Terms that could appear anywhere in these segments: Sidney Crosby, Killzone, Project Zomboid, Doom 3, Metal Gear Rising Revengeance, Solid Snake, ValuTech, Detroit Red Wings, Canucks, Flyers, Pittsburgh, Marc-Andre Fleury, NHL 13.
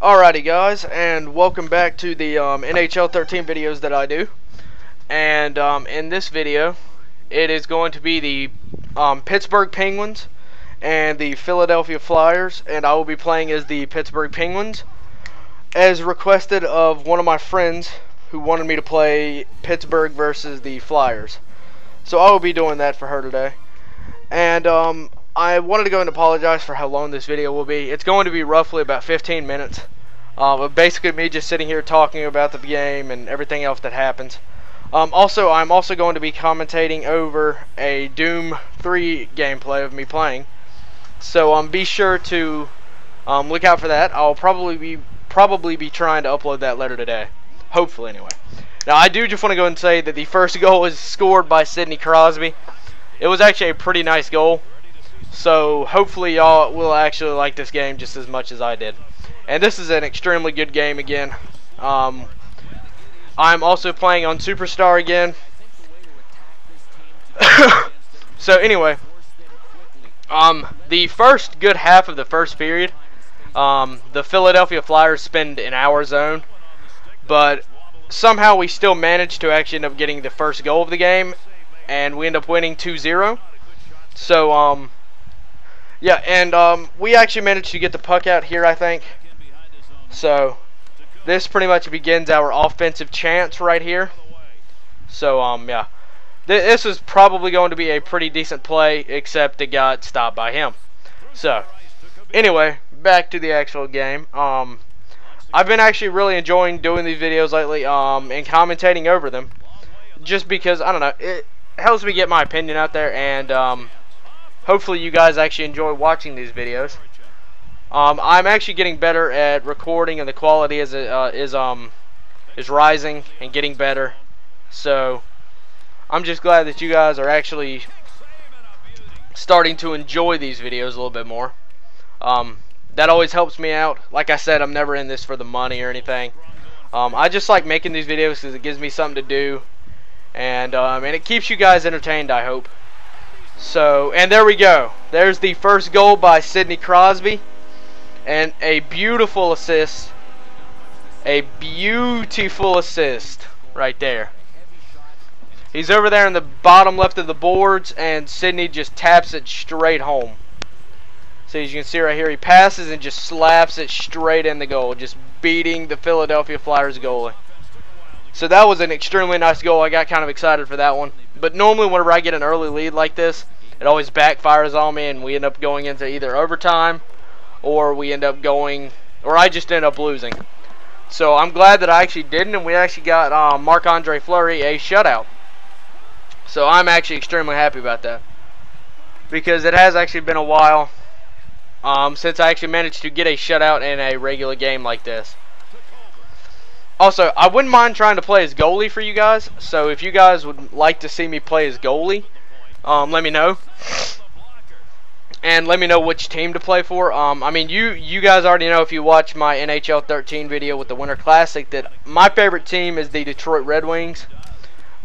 Alrighty guys, and welcome back to the NHL 13 videos that I do. And in this video, it is going to be the Pittsburgh Penguins and the Philadelphia Flyers, and I will be playing as the Pittsburgh Penguins, as requested of one of my friends who wanted me to play Pittsburgh versus the Flyers. So I will be doing that for her today. And I wanted to go and apologize for how long this video will be. It's going to be roughly about 15 minutes. But basically me just sitting here talking about the game and everything else that happens. Also, I'm also going to be commentating over a Doom 3 gameplay of me playing. So be sure to look out for that. I'll probably be trying to upload that later today. Hopefully, anyway. Now, I do just want to go and say that the first goal was scored by Sidney Crosby. It was actually a pretty nice goal. So hopefully y'all will actually like this game just as much as I did. And this is an extremely good game again. I'm also playing on Superstar again. So anyway, the first good half of the first period, the Philadelphia Flyers spend in our zone, but somehow we still managed to actually end up getting the first goal of the game, and we end up winning 2-0. So yeah, and we actually managed to get the puck out here, I think. So this pretty much begins our offensive chance right here. So yeah, this is probably going to be a pretty decent play, except it got stopped by him. So anyway, back to the actual game. I've been actually really enjoying doing these videos lately, and commentating over them, just because, I don't know, it helps me get my opinion out there, and hopefully you guys actually enjoy watching these videos. I'm actually getting better at recording, and the quality is rising and getting better. So I'm just glad that you guys are actually starting to enjoy these videos a little bit more. That always helps me out. Like I said, I'm never in this for the money or anything. I just like making these videos because it gives me something to do, and it keeps you guys entertained, I hope. So, and there we go. There's the first goal by Sidney Crosby, and a beautiful assist. A beautiful assist right there. He's over there in the bottom left of the boards, and Sidney just taps it straight home. So as you can see right here, he passes and just slaps it straight in the goal, just beating the Philadelphia Flyers goalie. So that was an extremely nice goal. I got kind of excited for that one. But normally whenever I get an early lead like this, it always backfires on me, and we end up going into either overtime, or we end up going, or I just end up losing. So I'm glad that I actually didn't, and we actually got Marc-Andre Fleury a shutout. So I'm actually extremely happy about that, because it has actually been a while since I actually managed to get a shutout in a regular game like this. Also, I wouldn't mind trying to play as goalie for you guys, so if you guys would like to see me play as goalie, let me know. And let me know which team to play for. I mean, you guys already know if you watch my NHL 13 video with the Winter Classic that my favorite team is the Detroit Red Wings.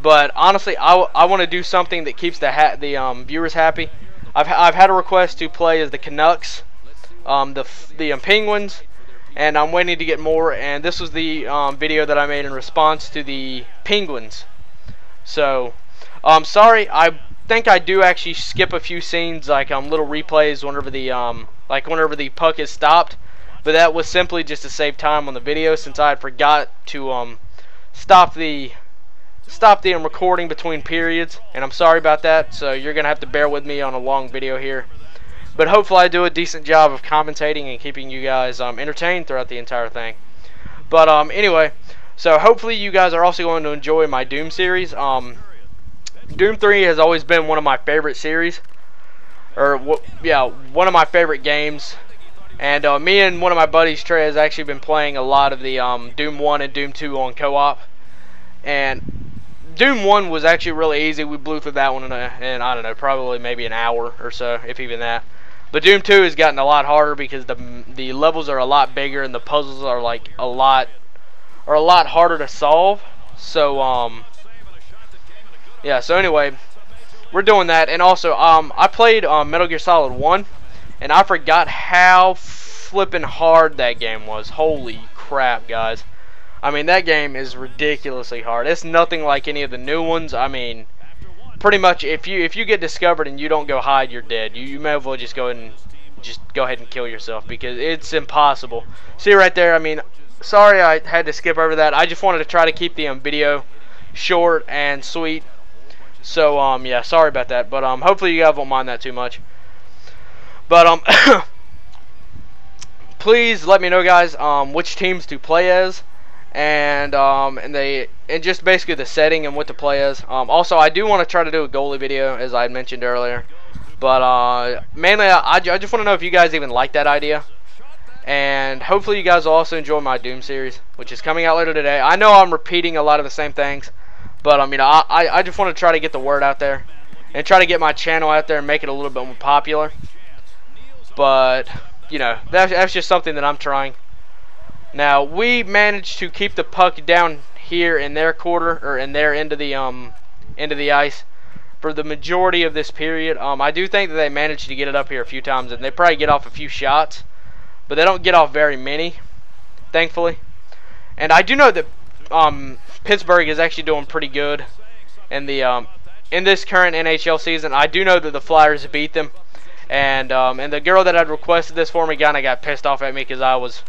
But honestly, I want to do something that keeps the viewers happy. I've had a request to play as the Canucks, the Penguins, and I'm waiting to get more, and this was the video that I made in response to the Penguins. So sorry, I think I do actually skip a few scenes, like little replays whenever the whenever the puck is stopped, but that was simply just to save time on the video, since I had forgot to stop the recording between periods, and I'm sorry about that. So you're gonna have to bear with me on a long video here. But hopefully I do a decent job of commentating and keeping you guys entertained throughout the entire thing. But anyway, so hopefully you guys are also going to enjoy my Doom series. Doom 3 has always been one of my favorite series. Or, yeah, one of my favorite games. And me and one of my buddies, Trey, has actually been playing a lot of the Doom 1 and Doom 2 on co-op. And Doom 1 was actually really easy. We blew through that one in I don't know, probably maybe an hour or so, if even that. But Doom 2 has gotten a lot harder because the levels are a lot bigger and the puzzles are like a lot harder to solve. So yeah. So anyway, we're doing that, and also I played Metal Gear Solid 1, and I forgot how flipping hard that game was. Holy crap, guys. I mean, that game is ridiculously hard. It's nothing like any of the new ones. I mean, pretty much if you get discovered and you don't go hide, you're dead. You may as well just go ahead and kill yourself, because it's impossible. See right there, I mean, sorry I had to skip over that. I just wanted to try to keep the video short and sweet. So yeah, sorry about that, but hopefully you guys won't mind that too much. But please let me know, guys, which teams to play as, and just basically the setting and what to play as. Also, I do want to try to do a goalie video, as I mentioned earlier, but mainly I just want to know if you guys even like that idea, and hopefully you guys will also enjoy my Doom series, which is coming out later today. I know I'm repeating a lot of the same things, but I mean, I just want to try to get the word out there and try to get my channel out there and make it a little bit more popular. But you know, that's just something that I'm trying. Now, we managed to keep the puck down here in their quarter, or in their end of the ice, for the majority of this period. I do think that they managed to get it up here a few times, and they probably get off a few shots, but they don't get off very many, thankfully. And I do know that Pittsburgh is actually doing pretty good in the in this current NHL season. I do know that the Flyers beat them, and the girl that had requested this for me kind of got pissed off at me because I was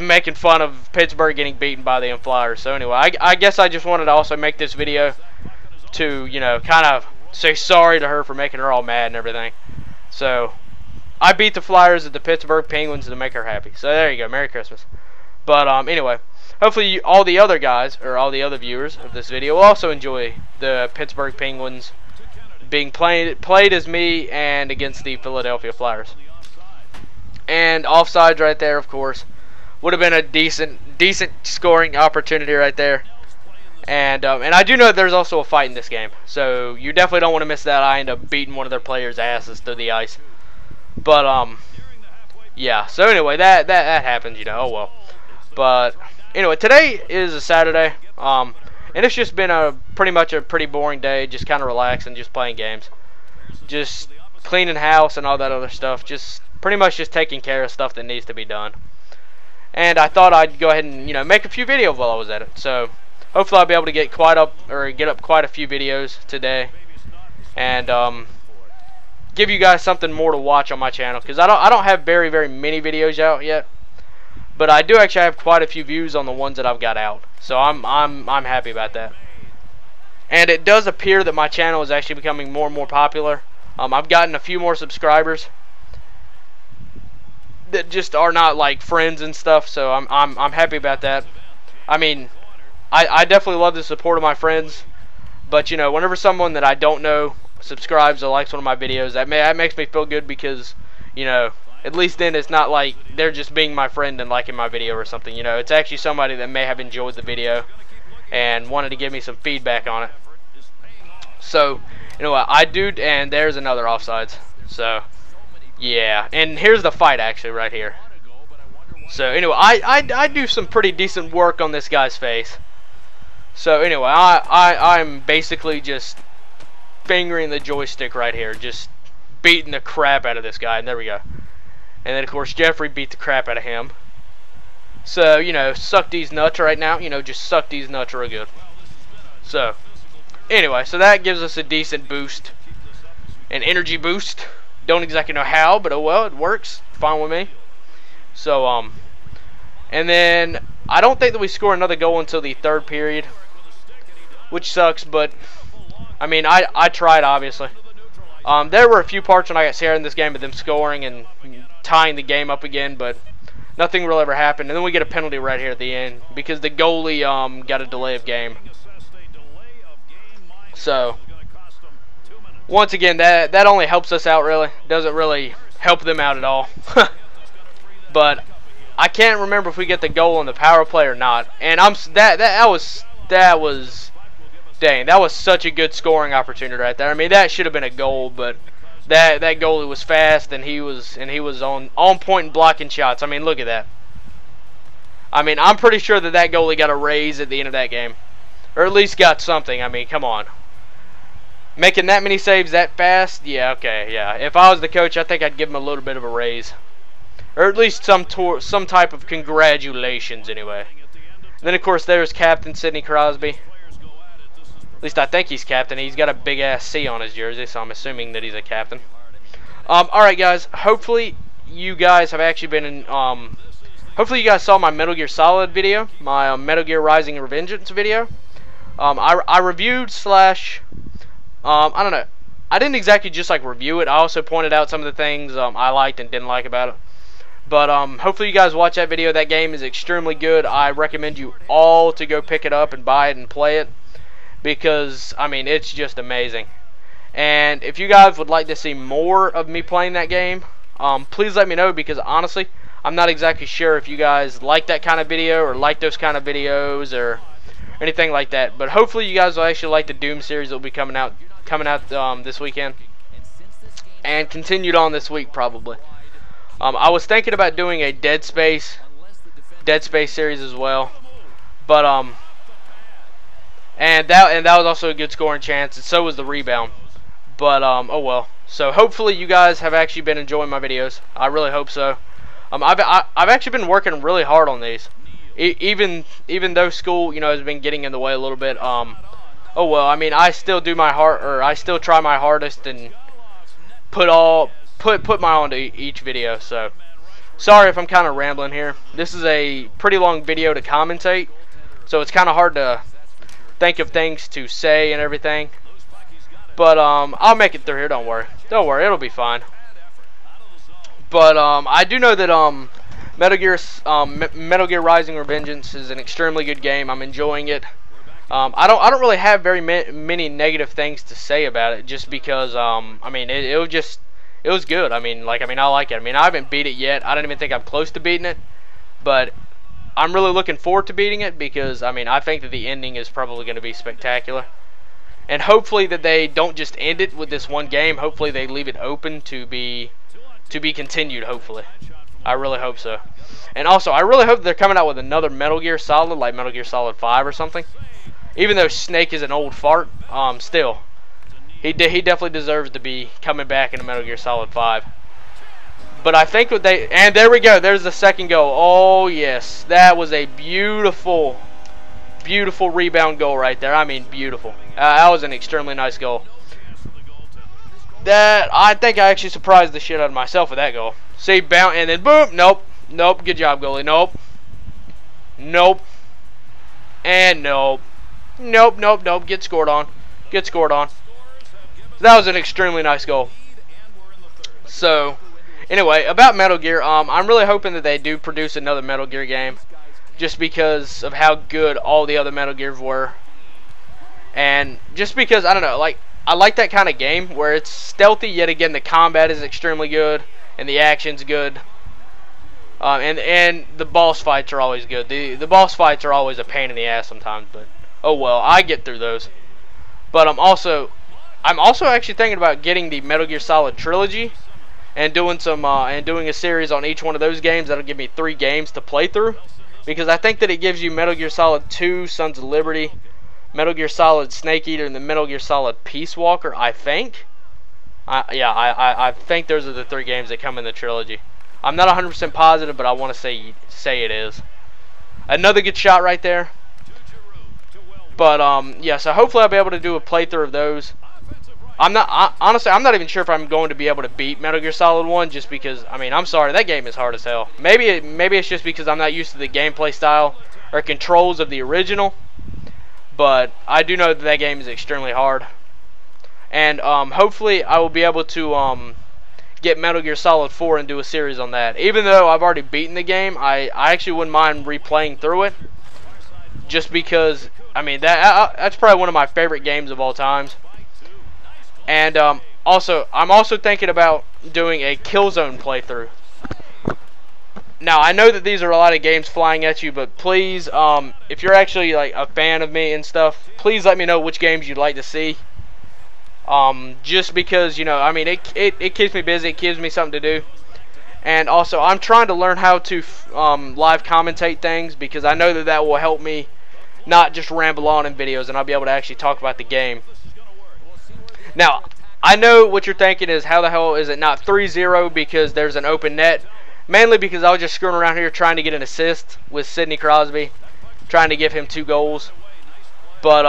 making fun of Pittsburgh getting beaten by the Flyers. So anyway, I guess I just wanted to also make this video to, you know, kind of say sorry to her for making her all mad and everything. So I beat the Flyers at the Pittsburgh Penguins to make her happy. So there you go. Merry Christmas. But anyway, hopefully all the other guys, or all the other viewers of this video, will also enjoy the Pittsburgh Penguins being played as me and against the Philadelphia Flyers. And offsides right there, of course. Would have been a decent scoring opportunity right there, and I do know there's also a fight in this game, so you definitely don't want to miss that. I end up beating one of their players' asses through the ice, but yeah. So anyway, that happens, you know. Oh well. But anyway, today is a Saturday, and it's just been a pretty boring day, just kind of relaxing, just playing games, just cleaning house and all that other stuff, just pretty much just taking care of stuff that needs to be done. And I thought I'd go ahead and, you know, make a few videos while I was at it. So hopefully I'll be able to get up quite a few videos today, and give you guys something more to watch on my channel, because I don't have very, very many videos out yet, but I do actually have quite a few views on the ones that I've got out. So I'm happy about that. And it does appear that my channel is actually becoming more and more popular. I've gotten a few more subscribers that just are not like friends and stuff, so I'm happy about that. I mean, I definitely love the support of my friends, but you know, whenever someone that I don't know subscribes or likes one of my videos, that makes me feel good, because you know, at least then it's not like they're just being my friend and liking my video or something. You know, it's actually somebody that may have enjoyed the video and wanted to give me some feedback on it. So anyway, I do, and there's another offsides. So yeah, and here's the fight actually right here. So anyway, I do some pretty decent work on this guy's face. So anyway, I'm basically just fingering the joystick right here, just beating the crap out of this guy, and there we go. And then of course Jeffrey beat the crap out of him. So you know, suck these nuts right now. You know, just suck these nuts real good. So anyway, so that gives us a decent boost, an energy boost. Don't exactly know how, but oh well, it works fine with me. So and then I don't think that we score another goal until the third period, which sucks, but I mean, I tried, obviously. There were a few parts when I got scared in this game of them scoring and tying the game up again, but nothing will ever happen. And then we get a penalty right here at the end because the goalie got a delay of game. So once again, that only helps us out, really. Doesn't really help them out at all. But I can't remember if we get the goal on the power play or not. And that was such a good scoring opportunity right there. I mean, that should have been a goal, but that goalie was fast, and he was on point and blocking shots. I mean, look at that. I mean, I'm pretty sure that goalie got a raise at the end of that game, or at least got something. I mean, come on. Making that many saves that fast? Yeah, okay, yeah. If I was the coach, I think I'd give him a little bit of a raise. Or at least some type of congratulations, anyway. And then, of course, there's Captain Sidney Crosby. At least I think he's captain. He's got a big-ass C on his jersey, so I'm assuming that he's a captain. Alright, guys. Hopefully, you guys have actually been in... hopefully, you guys saw my Metal Gear Solid video. My Metal Gear Rising Revengeance video. I reviewed slash... I don't know. I didn't exactly just, like, review it. I also pointed out some of the things I liked and didn't like about it. But hopefully you guys watch that video. That game is extremely good. I recommend you all to go pick it up and buy it and play it. Because, I mean, it's just amazing. And if you guys would like to see more of me playing that game, please let me know. Because, honestly, I'm not exactly sure if you guys like that kind of video or like those kind of videos or anything like that. But hopefully you guys will actually like the Doom series that will be coming out this weekend. And continued on this week, probably. I was thinking about doing a Dead Space series as well, but and that was also a good scoring chance, and so was the rebound. But oh well. So hopefully you guys have actually been enjoying my videos. I really hope so. I've actually been working really hard on these, even though school, you know, has been getting in the way a little bit. Oh well. I mean, I still do my I still try my hardest and put my all into each video, so sorry if I'm kind of rambling here. This is a pretty long video to commentate, so it's kind of hard to think of things to say and everything, but I'll make it through here. Don't worry, it'll be fine. But I do know that Metal Gear Rising Revengeance is an extremely good game. I'm enjoying it. I don't really have very many negative things to say about it, just because I mean, it was good. I mean, I like it. I mean, I haven't beat it yet. I don't even think I'm close to beating it, but I'm really looking forward to beating it because, I mean, I think that the ending is probably going to be spectacular. And hopefully that they don't just end it with this one game. Hopefully they leave it open to be continued, hopefully. I really hope so. And also, I really hope they're coming out with another Metal Gear Solid, like Metal Gear Solid 5 or something. Even though Snake is an old fart, still. He definitely deserves to be coming back in a Metal Gear Solid 5. But I think what they... And there we go. There's the second goal. Oh, yes. That was a beautiful, beautiful rebound goal right there. I mean, beautiful. That was an extremely nice goal. That... I think I actually surprised the shit out of myself with that goal. See, bounce, and then boom. Nope. Nope. Good job, goalie. Nope. Nope. And nope. Nope, nope, nope. Get scored on. Get scored on. That was an extremely nice goal. So, anyway, about Metal Gear, I'm really hoping that they do produce another Metal Gear game, just because of how good all the other Metal Gears were, and just because, I don't know, like, I like that kind of game where it's stealthy. Yet again, the combat is extremely good, and the action's good, and the boss fights are always good. The boss fights are always a pain in the ass sometimes, but oh well, I get through those. But I'm also actually thinking about getting the Metal Gear Solid trilogy and doing some doing a series on each one of those games. That'll give me 3 games to play through, because I think that it gives you Metal Gear Solid 2, Sons of Liberty, Metal Gear Solid Snake Eater, and the Metal Gear Solid Peace Walker. I think. I think those are the 3 games that come in the trilogy. I'm not 100% positive, but I want to say it is. Another good shot right there. But yeah, so hopefully I'll be able to do a playthrough of those. Honestly, I'm not even sure if I'm going to be able to beat Metal Gear Solid 1, just because, I mean, I'm sorry, that game is hard as hell. Maybe it's just because I'm not used to the gameplay style or controls of the original, but I do know that that game is extremely hard. And hopefully I will be able to get Metal Gear Solid 4 and do a series on that. Even though I've already beaten the game, I actually wouldn't mind replaying through it, just because, I mean, that's probably one of my favorite games of all times. And also, I'm also thinking about doing a Killzone playthrough. Now, I know that these are a lot of games flying at you, but please, if you're actually like a fan of me and stuff, please let me know which games you'd like to see. Just because, you know, I mean, it keeps me busy, it gives me something to do. And also, I'm trying to learn how to live commentate things, because I know that that will help me not just ramble on in videos, and I'll be able to actually talk about the game. Now, I know what you're thinking is, how the hell is it not 3-0, because there's an open net. Mainly because I was just screwing around here trying to get an assist with Sidney Crosby, trying to give him 2 goals. But,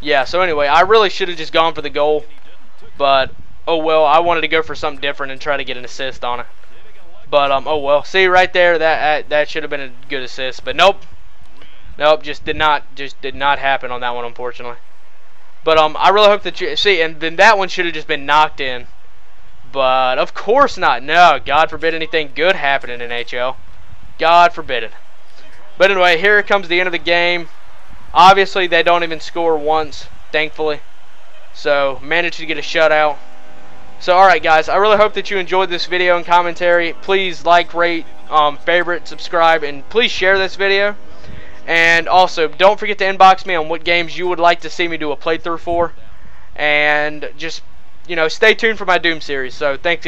yeah, so anyway, I really should have just gone for the goal. But, oh well, I wanted to go for something different and try to get an assist on it. But, oh well, see right there, that should have been a good assist. But nope. Nope, just did not happen on that one, unfortunately. But I really hope that you see, and then that one should have just been knocked in. But of course not. No, God forbid anything good happened in NHL. God forbid it. But anyway, here comes the end of the game. Obviously, they don't even score once, thankfully. So managed to get a shutout. So alright guys, I really hope that you enjoyed this video and commentary. Please like, rate, favorite, subscribe, and please share this video. And also, don't forget to inbox me on what games you would like to see me do a playthrough for. And just, you know, stay tuned for my Doom series. So, thanks, guys.